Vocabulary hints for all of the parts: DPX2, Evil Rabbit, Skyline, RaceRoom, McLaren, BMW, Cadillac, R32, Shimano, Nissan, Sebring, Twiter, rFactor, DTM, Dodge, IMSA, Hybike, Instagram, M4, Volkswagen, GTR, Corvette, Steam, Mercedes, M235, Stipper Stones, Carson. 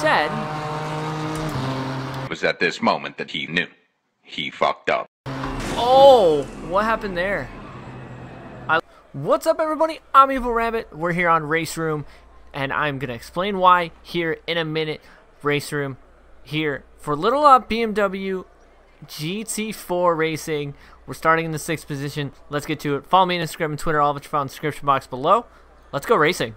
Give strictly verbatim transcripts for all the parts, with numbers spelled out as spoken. said... It was at this moment that he knew. He fucked up. Oh, what happened there? I... What's up, everybody? I'm Evil Rabbit. We're here on RaceRoom, and I'm going to explain why here in a minute. RaceRoom here for little uh, B M W G T four racing. We're starting in the sixth position. Let's get to it. Follow me on Instagram and Twitter, all of which are found in the description box below. Let's go racing.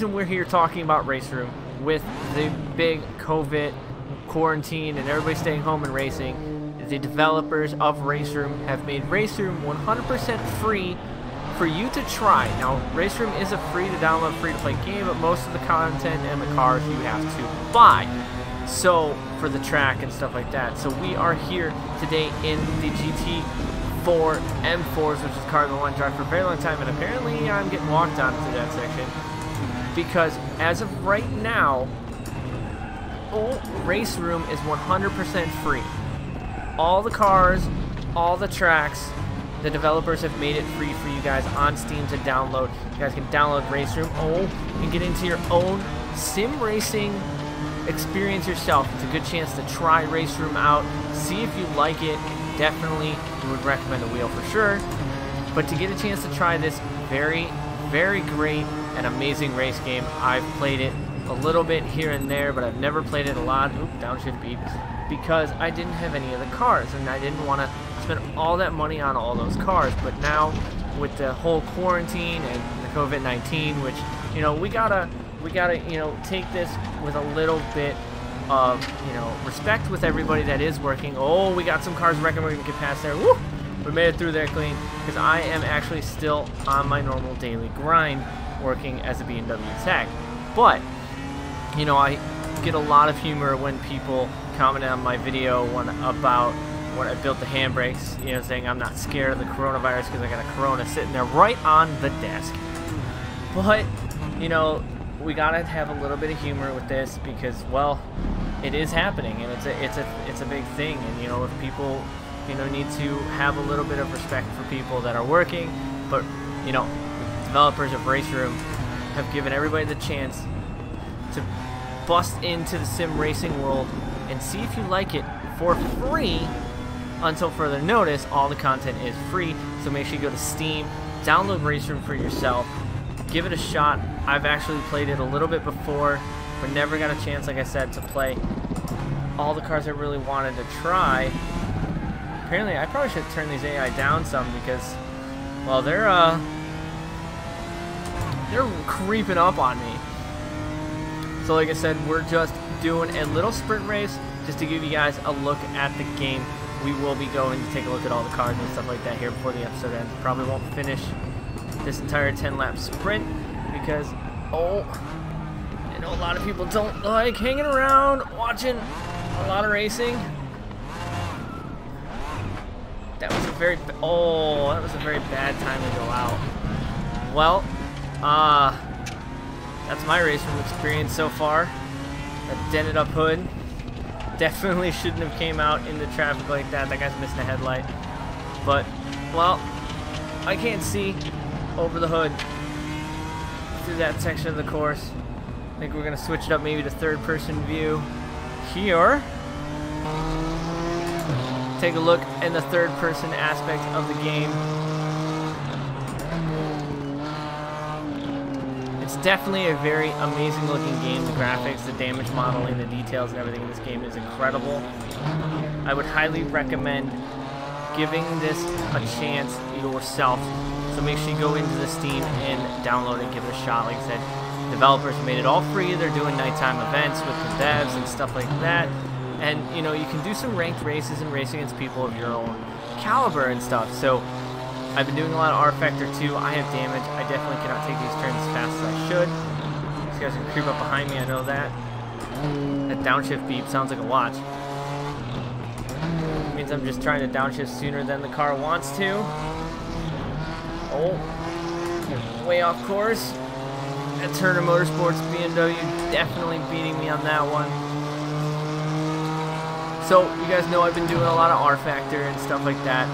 We're here talking about RaceRoom with the big COVID quarantine and everybody staying home and racing. The developers of RaceRoom have made RaceRoom one hundred percent free for you to try. Now, RaceRoom is a free to download, free to play game, but most of the content and the cars you have to buy. So, for the track and stuff like that. So, we are here today in the G T four M fours, which is car I've been wanting to drive for a very long time, and apparently I'm getting walked on to that section. Because as of right now, oh, RaceRoom is one hundred percent free. All the cars, all the tracks, the developers have made it free for you guys on Steam to download. You guys can download RaceRoom oh, and get into your own sim racing experience yourself. It's a good chance to try RaceRoom out, see if you like it. Definitely, we would recommend the wheel for sure. But to get a chance to try this very, very great and amazing race game. I've played it a little bit here and there, but I've never played it a lot. Oop, downshift beep. Because I didn't have any of the cars, and I didn't want to spend all that money on all those cars. But now, with the whole quarantine and the COVID nineteen, which, you know, we gotta, we gotta, you know, take this with a little bit of, you know, respect with everybody that is working. Oh, we got some cars wrecking. We're gonna get past there. Woo! We made it through there clean, because I am actually still on my normal daily grind working as a B M W tech. But, you know, I get a lot of humor when people comment on my video when, about when I built the handbrakes, you know, saying I'm not scared of the coronavirus because I got a corona sitting there right on the desk. But, you know, we gotta have a little bit of humor with this because, well, it is happening, and it's a, it's a, it's a big thing. And, you know, if people, you know, need to have a little bit of respect for people that are working, but, you know, developers of RaceRoom have given everybody the chance to bust into the sim racing world and see if you like it for free. Until further notice, all the content is free, so make sure you go to Steam, download RaceRoom for yourself, give it a shot. I've actually played it a little bit before, but never got a chance, like I said, to play all the cars I really wanted to try. Apparently, I probably should turn these A I down some because, well, they're, uh... they're creeping up on me. So like I said, we're just doing a little sprint race just to give you guys a look at the game. We will be going to take a look at all the cars and stuff like that here before the episode ends. Probably won't finish this entire ten lap sprint because, oh, I know a lot of people don't like hanging around watching a lot of racing. That was a very, oh, that was a very bad time to go out. Well, Uh, that's my RaceRoom experience so far. That dented up hood. Definitely shouldn't have came out into traffic like that. That guy's missing a headlight. But, well, I can't see over the hood through that section of the course. I think we're going to switch it up maybe to third person view here. Take a look in the third person aspect of the game. It's definitely a very amazing looking game. The graphics, the damage modeling, the details, and everything in this game is incredible. I would highly recommend giving this a chance yourself. So make sure you go into the Steam and download and give it a shot. Like I said, developers made it all free. They're doing nighttime events with the devs and stuff like that. And, you know, you can do some ranked races and racing against people of your own caliber and stuff. So I've been doing a lot of R Factor two. I have damage. I definitely cannot take these turns as fast as I should. These guys can creep up behind me, I know that. That downshift beep sounds like a watch. It means I'm just trying to downshift sooner than the car wants to. Oh, way off course. That's Herta Motorsports B M W definitely beating me on that one. So, you guys know I've been doing a lot of rFactor and stuff like that.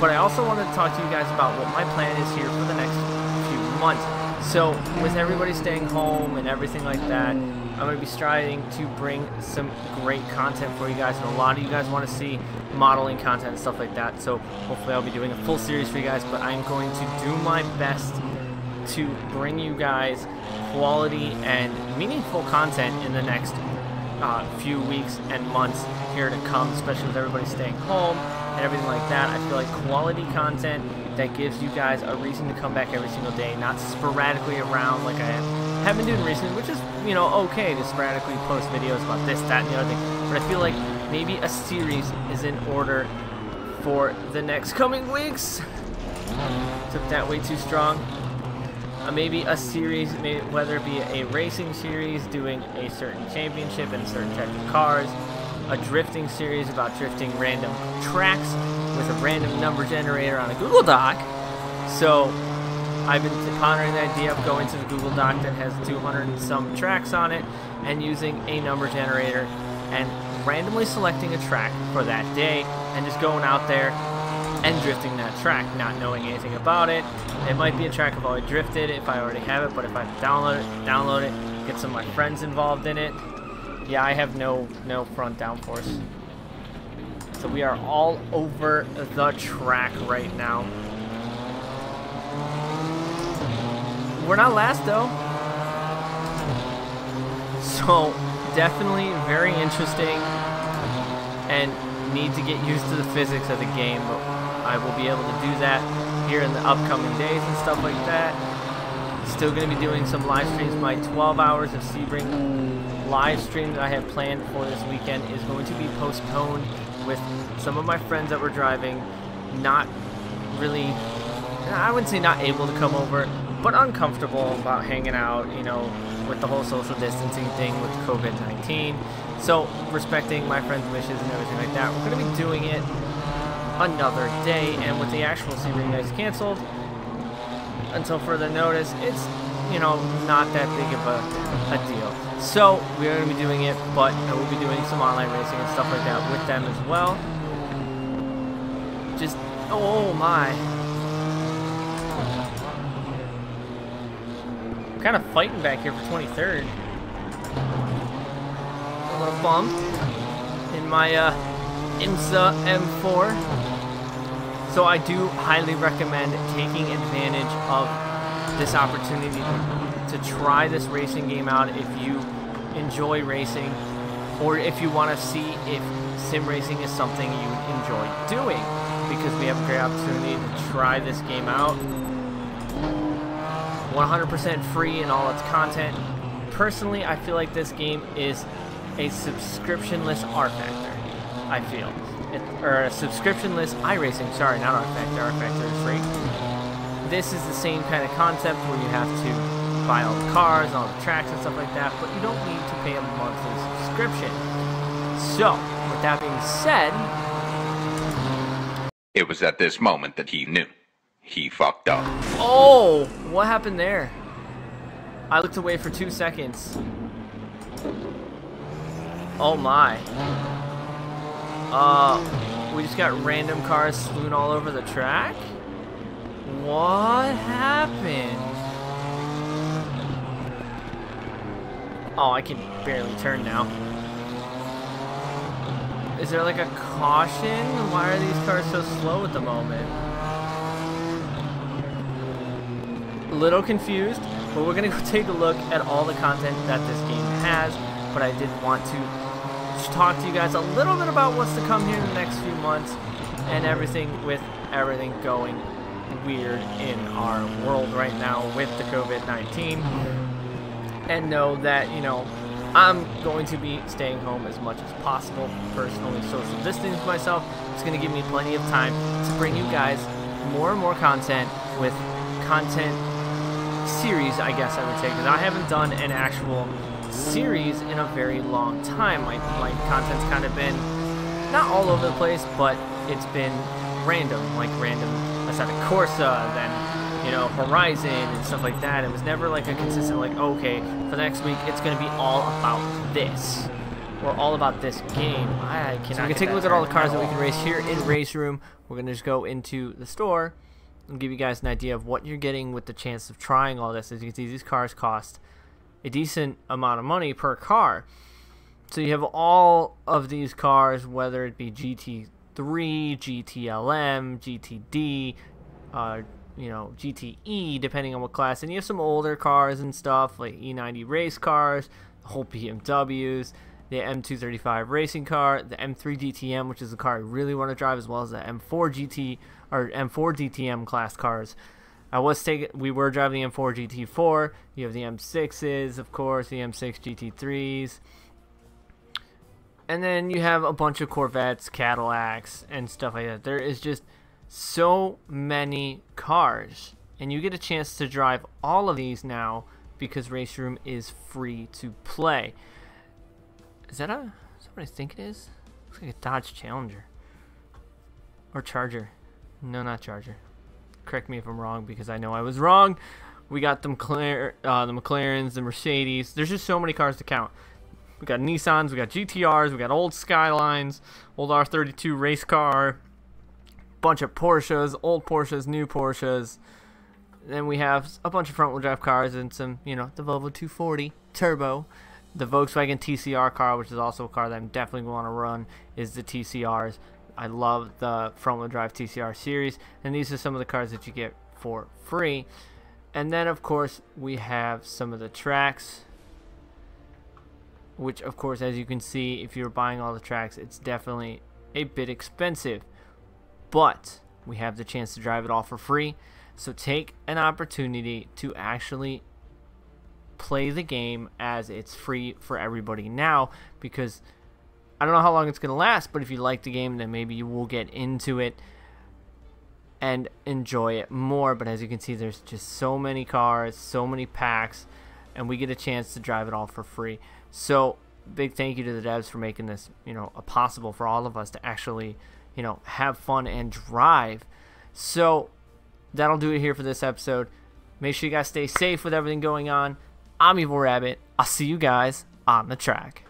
But I also wanted to talk to you guys about what my plan is here for the next few months. So, with everybody staying home and everything like that, I'm going to be striving to bring some great content for you guys. And a lot of you guys want to see modeling content and stuff like that. So, hopefully I'll be doing a full series for you guys. But I'm going to do my best to bring you guys quality and meaningful content in the next uh, few weeks and months here to come, especially with everybody staying home and everything like that. I feel like quality content that gives you guys a reason to come back every single day, not sporadically around like I have been doing recently, which is, you know, okay to sporadically post videos about this, that, and the other thing, but I feel like maybe a series is in order for the next coming weeks. Took that way too strong. Uh, maybe a series, maybe, whether it be a racing series doing a certain championship and a certain type of cars, a drifting series about drifting random tracks with a random number generator on a Google Doc. So I've been pondering the idea of going to the Google Doc that has two hundred and some tracks on it and using a number generator and randomly selecting a track for that day and just going out there and drifting that track, not knowing anything about it. It might be a track I've already drifted if I already have it, but if I download it, download it, get some of my friends involved in it. Yeah, I have no no front downforce. So we are all over the track right now. We're not last though. So definitely very interesting and need to get used to the physics of the game, but I will be able to do that here in the upcoming days and stuff like that. Still going to be doing some live streams. My twelve hours of Sebring live stream that I have planned for this weekend is going to be postponed with some of my friends that were driving, not really, I wouldn't say not able to come over, but uncomfortable about hanging out, you know, with the whole social distancing thing with COVID nineteen. So, respecting my friends' wishes and everything like that, we're going to be doing it another day, and with the actual Sebring guys canceled until further notice, it's, you know, not that big of a, a deal. So, we're going to be doing it, but I will be doing some online racing and stuff like that with them as well. Just, oh my. I'm kind of fighting back here for twenty-third. A little bump in my uh, IMSA M four. So I do highly recommend taking advantage of this opportunity to, to try this racing game out if you enjoy racing or if you want to see if sim racing is something you enjoy doing, because we have a great opportunity to try this game out. one hundred percent free in all its content. Personally, I feel like this game is a subscriptionless rFactor, I feel. It, or a subscriptionless iRacing, sorry, not rFactor, rFactor is free. This is the same kind of concept where you have to buy all the cars, all the tracks and stuff like that, but you don't need to pay a monthly subscription. So, with that being said... It was at this moment that he knew. He fucked up. Oh! What happened there? I looked away for two seconds. Oh my. Uh, we just got random cars slewn all over the track? What happened? Oh, I can barely turn now. Is there like a caution? Why are these cars so slow at the moment? A little confused, but we're gonna go take a look at all the content that this game has, but I did want to talk to you guys a little bit about what's to come here in the next few months and everything, with everything going weird in our world right now with the COVID nineteen, and know that, you know, I'm going to be staying home as much as possible, personally social distancing myself. It's going to give me plenty of time to bring you guys more and more content with content series, I guess I would say, because I haven't done an actual series in a very long time. My, my content's kind of been not all over the place, but it's been random, like random I said a Corsa, then you know, Horizon and stuff like that. It was never like a consistent, like, okay, for the next week it's going to be all about this. We're all about this game. I cannot. So we can take a look at all the cars that we can race here in Race Room. We're gonna just go into the store and give you guys an idea of what you're getting with the chance of trying all this. As you can see, these cars cost a decent amount of money per car. So you have all of these cars, whether it be G T three, G T L M, G T D, uh, you know, G T E, depending on what class. And you have some older cars and stuff like E ninety race cars, the whole B M Ws. The M two thirty-five racing car, the M three D T M, which is the car I really want to drive, as well as the M four G T or M four D T M class cars. I was taking, we were driving the M four G T four. You have the M sixes, of course, the M six G T threes, and then you have a bunch of Corvettes, Cadillacs, and stuff like that. There is just so many cars, and you get a chance to drive all of these now because Race Room is free to play. Is that a, is that what I think it is? Looks like a Dodge Challenger. Or Charger. No, not Charger. Correct me if I'm wrong, because I know I was wrong. We got the, McLaren, uh, the McLarens, the Mercedes. There's just so many cars to count. We got Nissans, we got G T Rs, we got old Skylines, old R thirty-two race car, bunch of Porsches, old Porsches, new Porsches. Then we have a bunch of front-wheel drive cars and some, you know, the Volvo two forty Turbo. The Volkswagen T C R car, which is also a car that I'm definitely going to run, is the T C Rs. I love the front-wheel drive T C R series, and these are some of the cars that you get for free. And then, of course, we have some of the tracks, which, of course, as you can see, if you're buying all the tracks, it's definitely a bit expensive. But we have the chance to drive it all for free, so take an opportunity to actually play the game, as it's free for everybody now, because I don't know how long it's going to last, but if you like the game, then maybe you will get into it and enjoy it more. But as you can see, there's just so many cars, so many packs, and we get a chance to drive it all for free. So big thank you to the devs for making this, you know, a possible for all of us to actually, you know, have fun and drive. So that'll do it here for this episode. Make sure you guys stay safe with everything going on. I'm Evil Rabbit. I'll see you guys on the track.